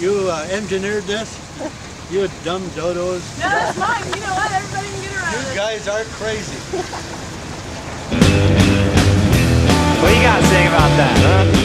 You engineered this? You dumb dodos. No, that's mine. You know what? Everybody can get around it. You guys are crazy. What do you got to say about that, huh?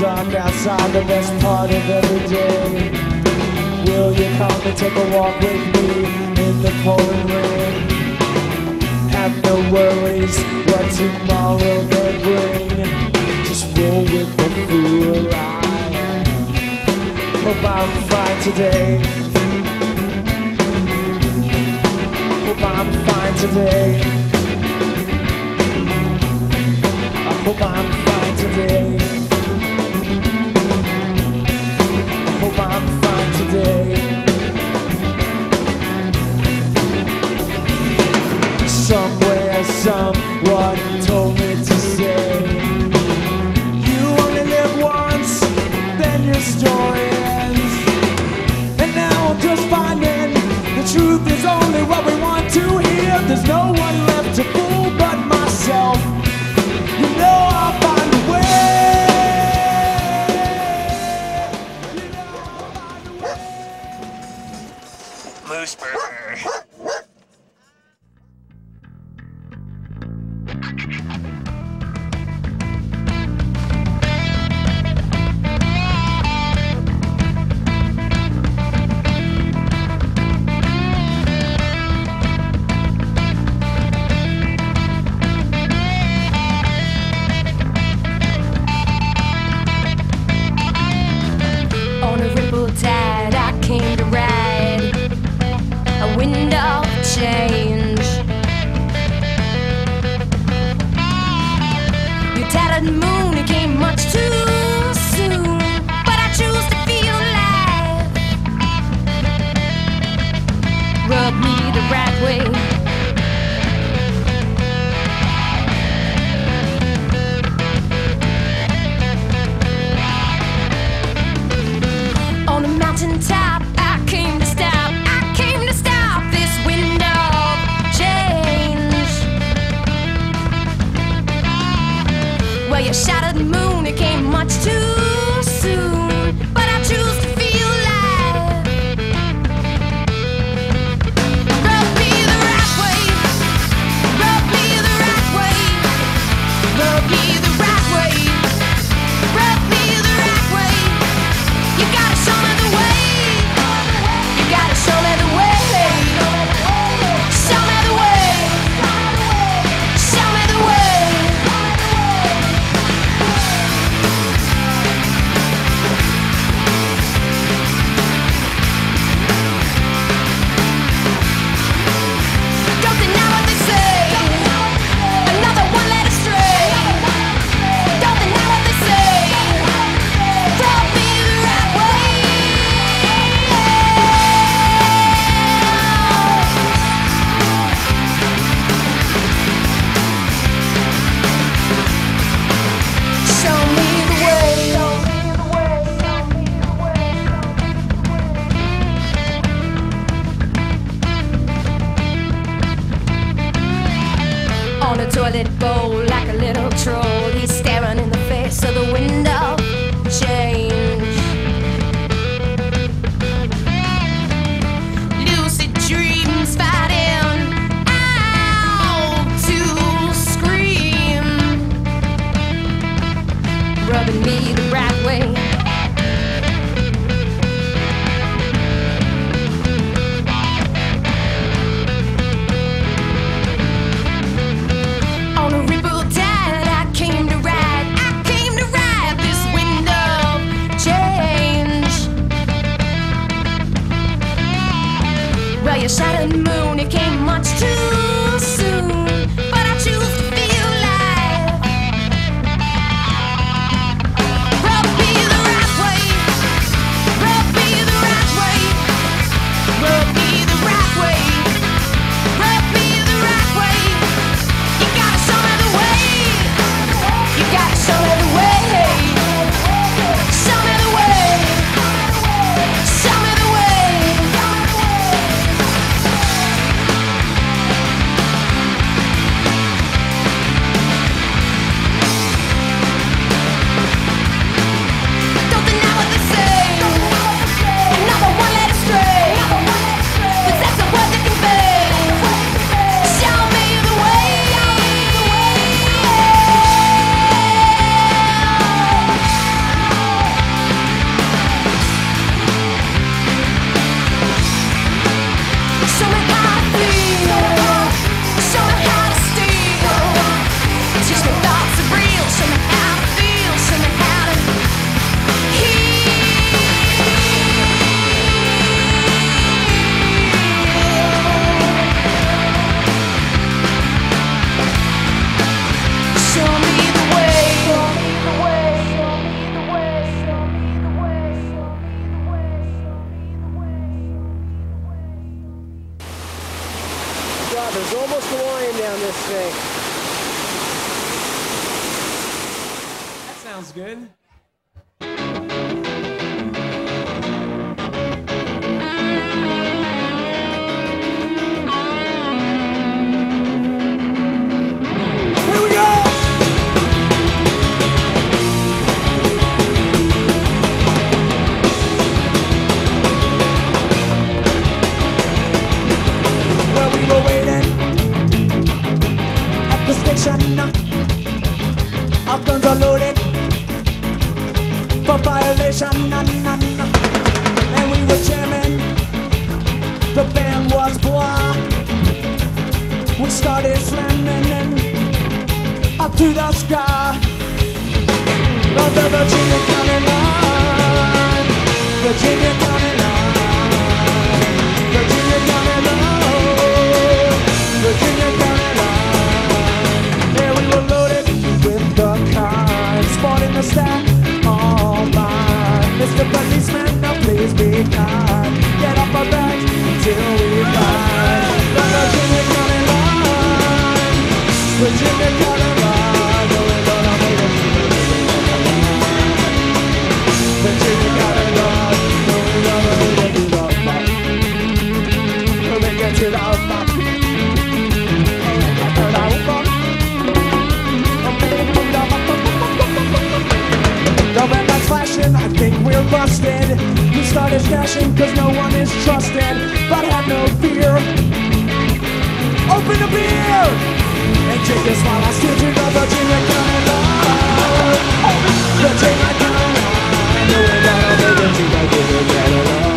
Dark outside, the best part of every day. Will you come and take a walk with me in the pouring rain? Have no worries what tomorrow may bring. Just roll with the fool I am. Hope I'm fine today. Hope I'm fine today. I hope I'm fine today. I'm fine today. Somewhere, someone told me to say, you only live once, then your story ends. And now I'm just finding Moose Burger. The band was black. We started slamming up to the sky. But the Virginia County Line, Virginia County Line, Virginia County Line, Virginia County Line. Yeah, we were loaded with the kind, sporting the stack all line. Mr. Policeman, now please be kind. Get off our backs till we find the Virginia County Line, Virginia County Line. The red light's flashing, I think we're busted. We started smashing cause no one is trusted. But have no fear, open the beer and drink this while I steer to the Virginia County Line, Virginia County Line. No way that I'll make it to the Virginia County Line.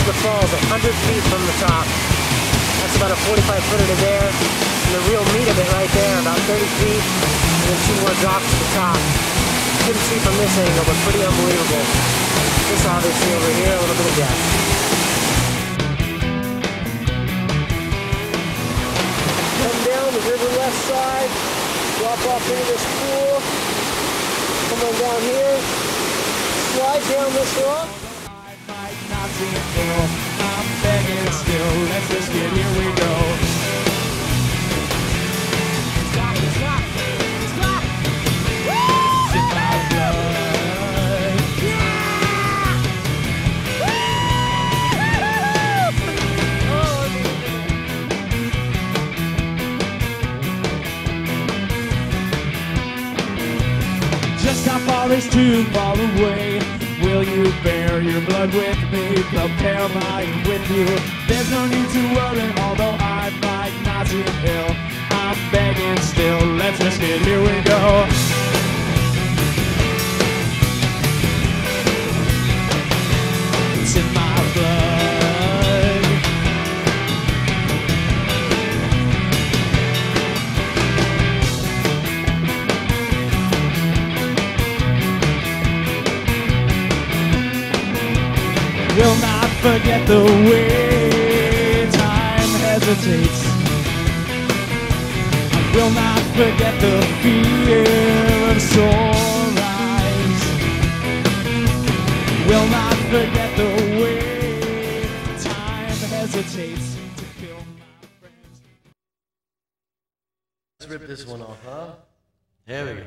The falls 100 feet from the top. That's about a 45 footer to there, and the real meat of it right there, about 30 feet, and then two more drops to the top. Couldn't see from this angle, but pretty unbelievable. This obviously over here, a little bit of depth. Come down the river left side, drop off into this pool, come on down here, slide down this rock. I'm begging still, let's just get here we go. Stop! Woo! Sit down, blood. Yeah! Just how far is too far away? Will you bear your blood with me? Prepare mine with you. There's no need to worry, although I might not see ill. I'm begging still, let's risk it, here we go. It's in my blood. Will not forget the way time hesitates. I will not forget the fear of sore eyes. Will not forget the way time hesitates to kill my friends. Let's rip this one off, huh? Here we go.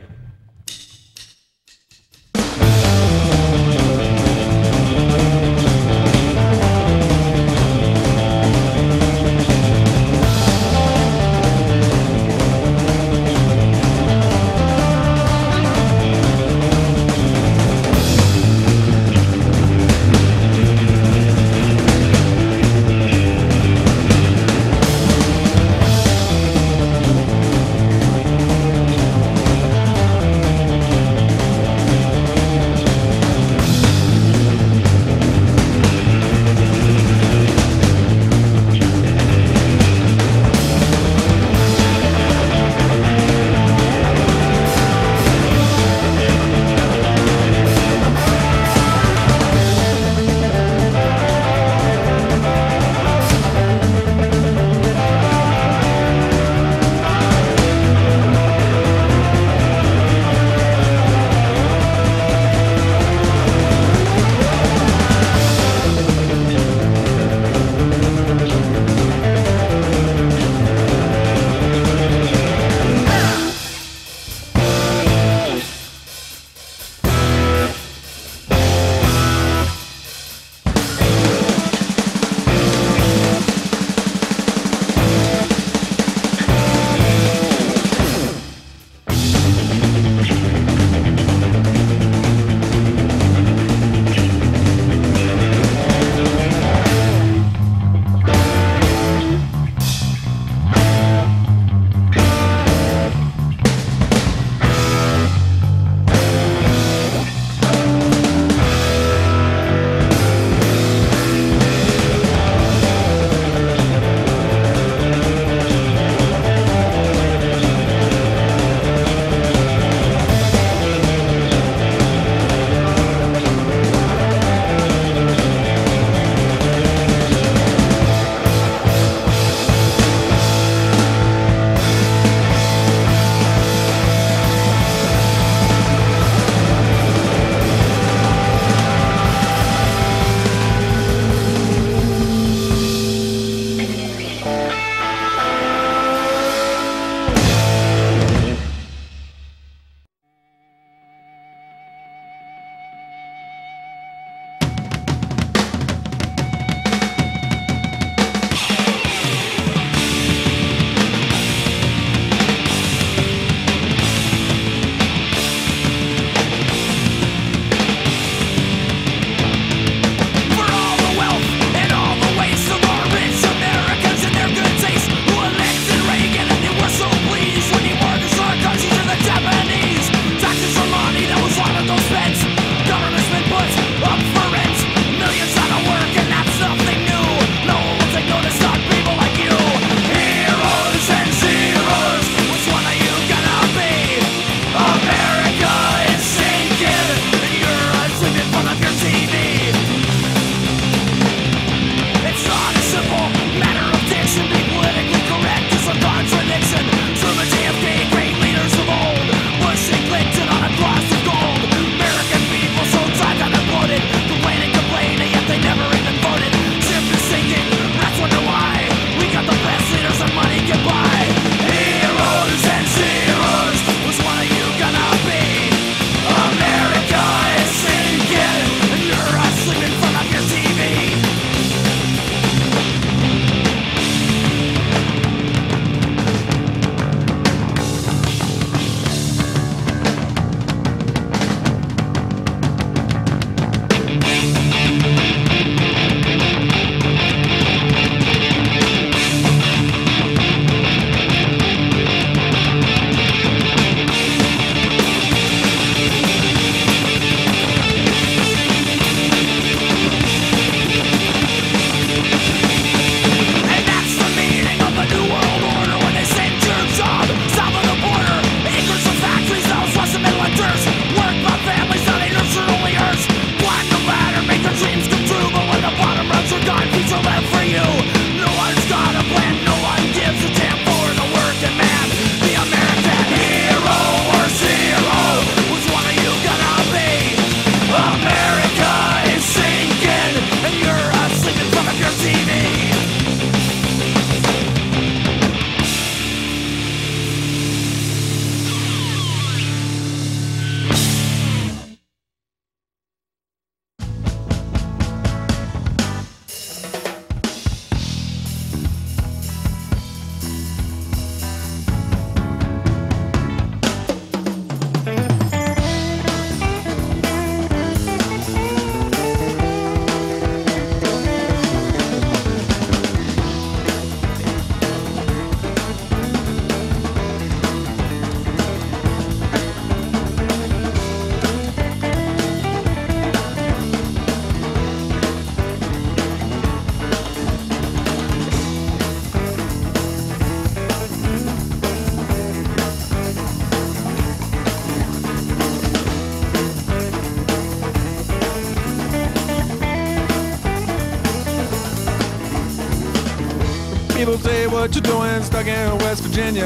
what you're doing stuck in West Virginia.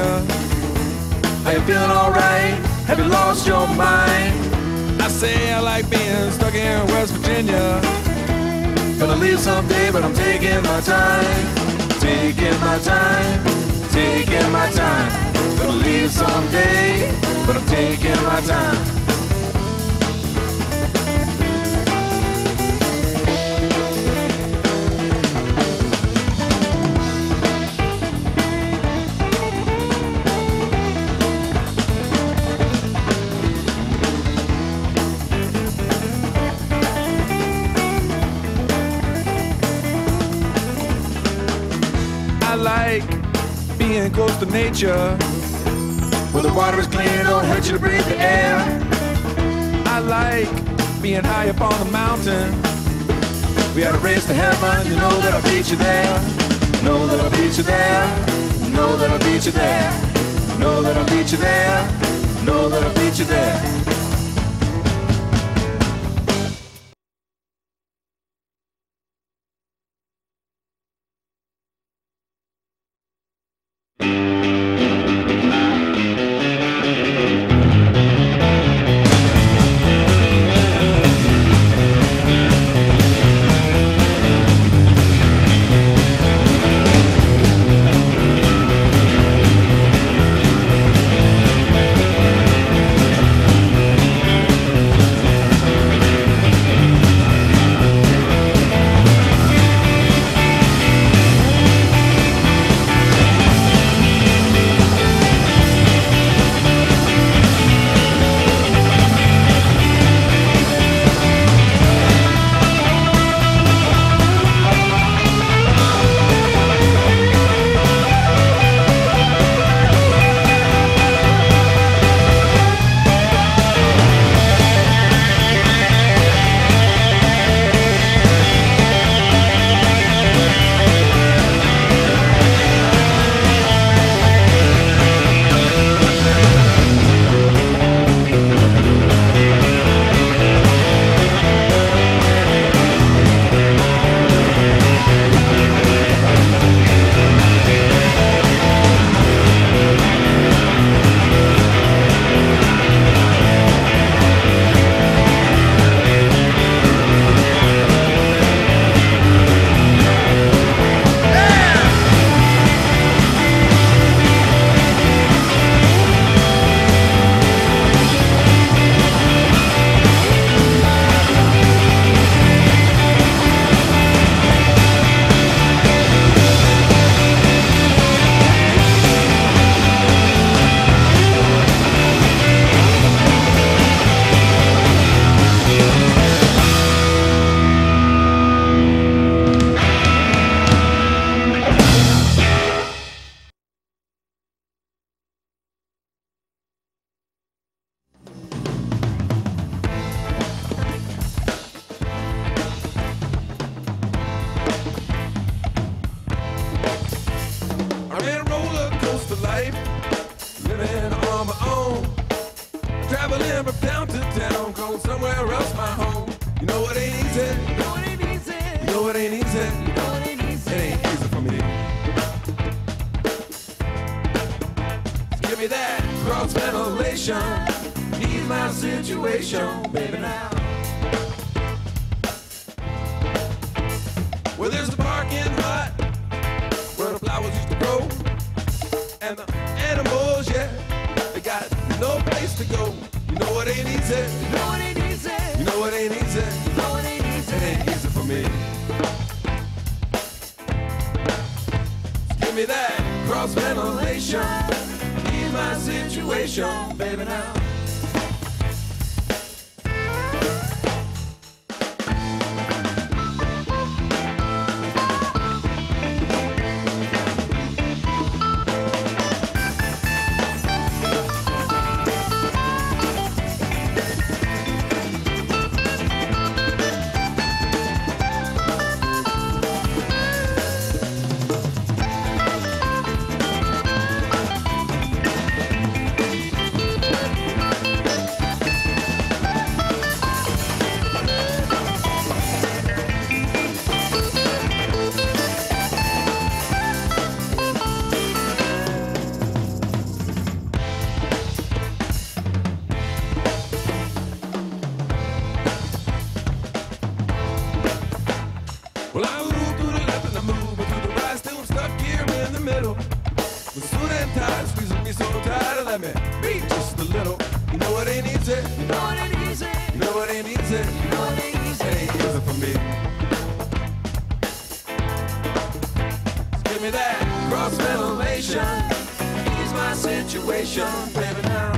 Are you feeling alright? Have you lost your mind? I say I like being stuck in West Virginia. Gonna leave someday, but I'm taking my time. Taking my time. Taking my time. Gonna leave someday, but I'm taking my time. I like being close to nature, where the water is clean, don't hurt you to breathe the air. I like being high up on the mountain. We had a race to heaven, you know that I'll beat you there. Know that I'll beat you there. Know that I'll beat you there. Know that I'll beat you there. Know that I'll beat you there. I'm tired of squeezing me so tired of let me be just a little. You know it ain't easy. You know it ain't easy. You know it ain't easy. You know it ain't easy. It ain't easy for me. So give me that cross ventilation. Ease my situation, baby now.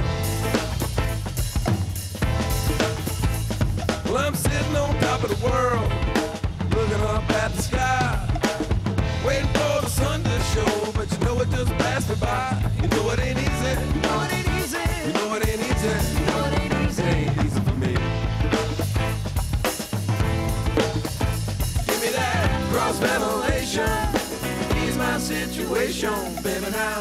Well, I'm sitting on top of the world, looking up at the sky, waiting for the sun to show, but you know it just passed me by. You know it ain't easy. You know it ain't easy. You know it ain't easy. You know it ain't easy. It ain't easy for me. Give me that cross ventilation. Ease my situation, baby now.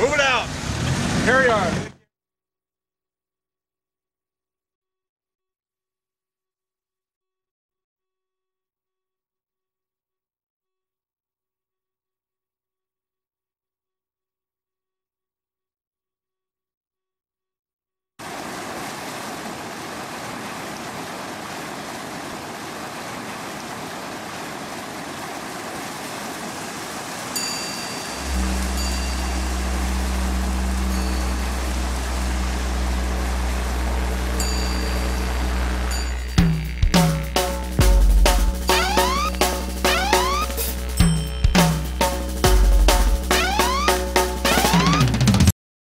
Move it out. Carry on.